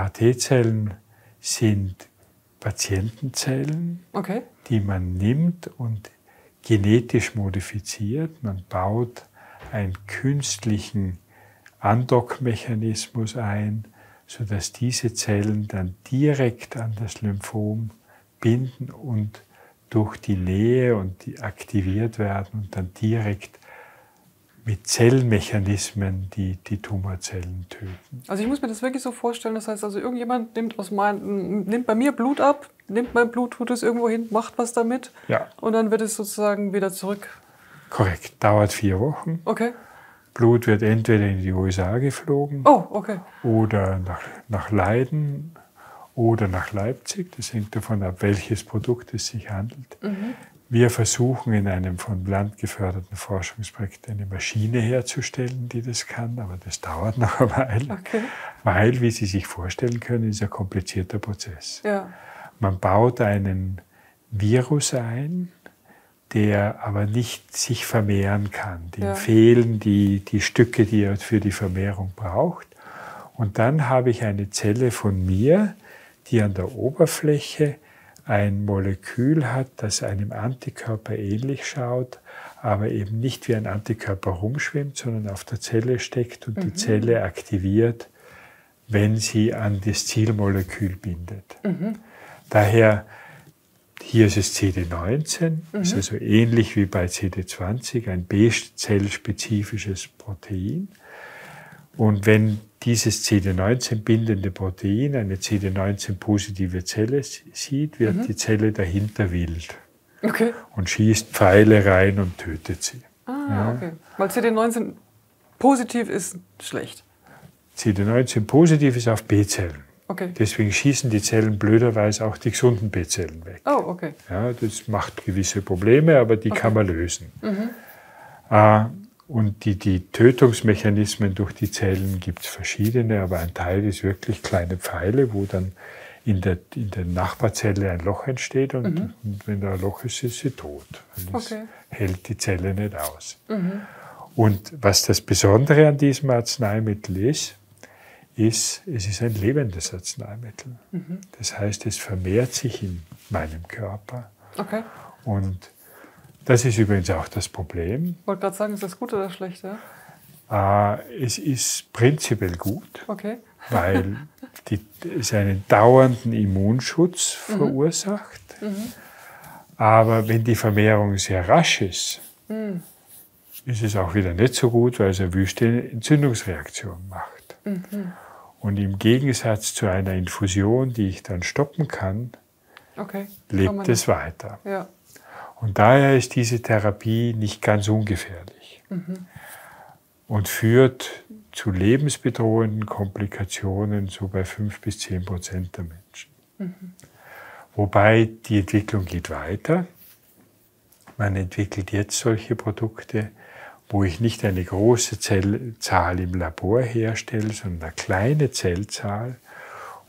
AT-Zellen sind Patientenzellen, okay, die man nimmt und genetisch modifiziert. Man baut einen künstlichen Andockmechanismus ein, sodass diese Zellen dann direkt an das Lymphom binden und durch die Nähe und die aktiviert werden und dann direkt mit Zellmechanismen, die Tumorzellen töten. Also ich muss mir das wirklich so vorstellen, das heißt also irgendjemand nimmt bei mir Blut ab, nimmt mein Blut, tut es irgendwo hin, macht was damit, ja, und dann wird es sozusagen wieder zurück. Korrekt, dauert 4 Wochen. Okay. Blut wird entweder in die USA geflogen, oh, okay, oder nach Leiden oder nach Leipzig. Das hängt davon ab, welches Produkt es sich handelt. Mhm. Wir versuchen in einem von Land geförderten Forschungsprojekt eine Maschine herzustellen, die das kann, aber das dauert noch eine Weile. Okay. Weil, wie Sie sich vorstellen können, ist ein komplizierter Prozess. Ja. Man baut einen Virus ein, der aber nicht sich vermehren kann. Dem, ja, fehlen die Stücke, die er für die Vermehrung braucht. Und dann habe ich eine Zelle von mir, die an der Oberfläche ein Molekül hat, das einem Antikörper ähnlich schaut, aber eben nicht wie ein Antikörper rumschwimmt, sondern auf der Zelle steckt und, mhm, die Zelle aktiviert, wenn sie an das Zielmolekül bindet. Mhm. Daher, hier ist es CD19, mhm, ist also ähnlich wie bei CD20, ein B-Zell-spezifisches Protein. Und wenn dieses CD19-bindende Protein eine CD19-positive Zelle sieht, wird, mhm, die Zelle dahinter wild, okay, und schießt Pfeile rein und tötet sie. Ah, ja, okay. Weil CD19 positiv ist schlecht. CD19 positiv ist auf B-Zellen. Okay. Deswegen schießen die Zellen blöderweise auch die gesunden B-Zellen weg. Oh, okay. Ja, das macht gewisse Probleme, aber die, okay, kann man lösen. Mhm. Und die Tötungsmechanismen durch die Zellen gibt es verschiedene, aber ein Teil ist wirklich kleine Pfeile, wo dann in der Nachbarzelle ein Loch entsteht und, mhm, und wenn da ein Loch ist, ist sie tot. Das, okay, hält die Zelle nicht aus. Mhm. Und was das Besondere an diesem Arzneimittel ist, es ist ein lebendes Arzneimittel. Mhm. Das heißt, es vermehrt sich in meinem Körper. Okay. Und das ist übrigens auch das Problem. Ich wollte gerade sagen, ist das gut oder schlecht? Ja? Es ist prinzipiell gut, okay, weil es einen dauernden Immunschutz, mhm, verursacht. Mhm. Aber wenn die Vermehrung sehr rasch ist, mhm, ist es auch wieder nicht so gut, weil es eine wüste Entzündungsreaktion macht. Mhm. Und im Gegensatz zu einer Infusion, die ich dann stoppen kann, okay, lebt es weiter. Ja. Und daher ist diese Therapie nicht ganz ungefährlich, mhm, und führt zu lebensbedrohenden Komplikationen so bei 5 bis 10% der Menschen. Mhm. Wobei die Entwicklung geht weiter. Man entwickelt jetzt solche Produkte, wo ich nicht eine große Zellzahl im Labor herstelle, sondern eine kleine Zellzahl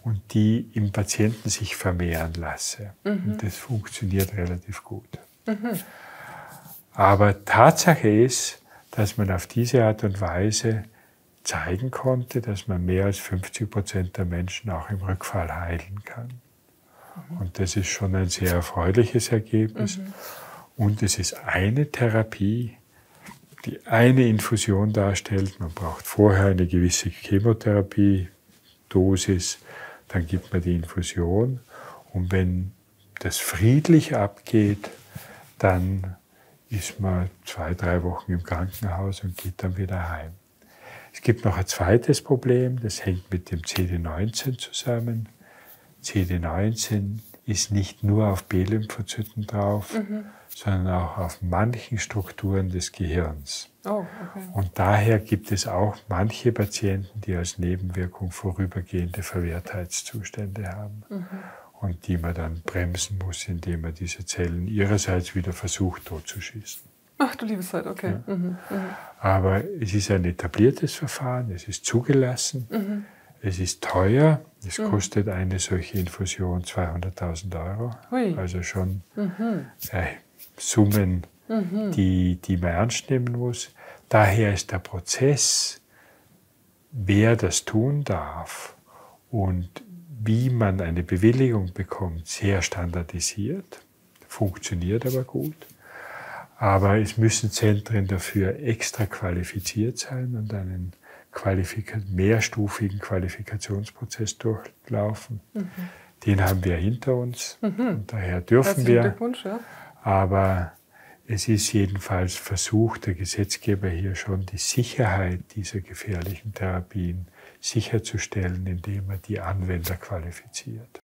und die im Patienten sich vermehren lasse. Mhm. Und das funktioniert relativ gut. Mhm. Aber Tatsache ist, dass man auf diese Art und Weise zeigen konnte, dass man mehr als 50% der Menschen auch im Rückfall heilen kann. Mhm. Und das ist schon ein sehr erfreuliches Ergebnis. Mhm. Und es ist eine Therapie, die eine Infusion darstellt. Man braucht vorher eine gewisse Chemotherapie-Dosis, dann gibt man die Infusion. Und wenn das friedlich abgeht, dann ist man 2, 3 Wochen im Krankenhaus und geht dann wieder heim. Es gibt noch ein zweites Problem, das hängt mit dem CD19 zusammen. CD19 ist nicht nur auf B-Lymphozyten drauf, mhm, sondern auch auf manchen Strukturen des Gehirns. Oh, okay. Und daher gibt es auch manche Patienten, die als Nebenwirkung vorübergehende Verwehrtheitszustände haben. Mhm. Und die man dann bremsen muss, indem man diese Zellen ihrerseits wieder versucht, totzuschießen. Ach du liebe Zeit, okay. Ja. Mhm, aber es ist ein etabliertes Verfahren, es ist zugelassen, mhm, es ist teuer, es, mhm, kostet eine solche Infusion 200.000 €. Hui. Also schon, mhm, Summen, mhm, die man ernst nehmen muss. Daher ist der Prozess, wer das tun darf Und wie man eine Bewilligung bekommt, sehr standardisiert, funktioniert aber gut. Aber es müssen Zentren dafür extra qualifiziert sein und einen mehrstufigen Qualifikationsprozess durchlaufen. Mhm. Den haben wir hinter uns, und daher dürfen wir. Ja. Aber es ist jedenfalls versucht, der Gesetzgeber hier schon die Sicherheit dieser gefährlichen Therapien sicherzustellen, indem er die Anwender qualifiziert.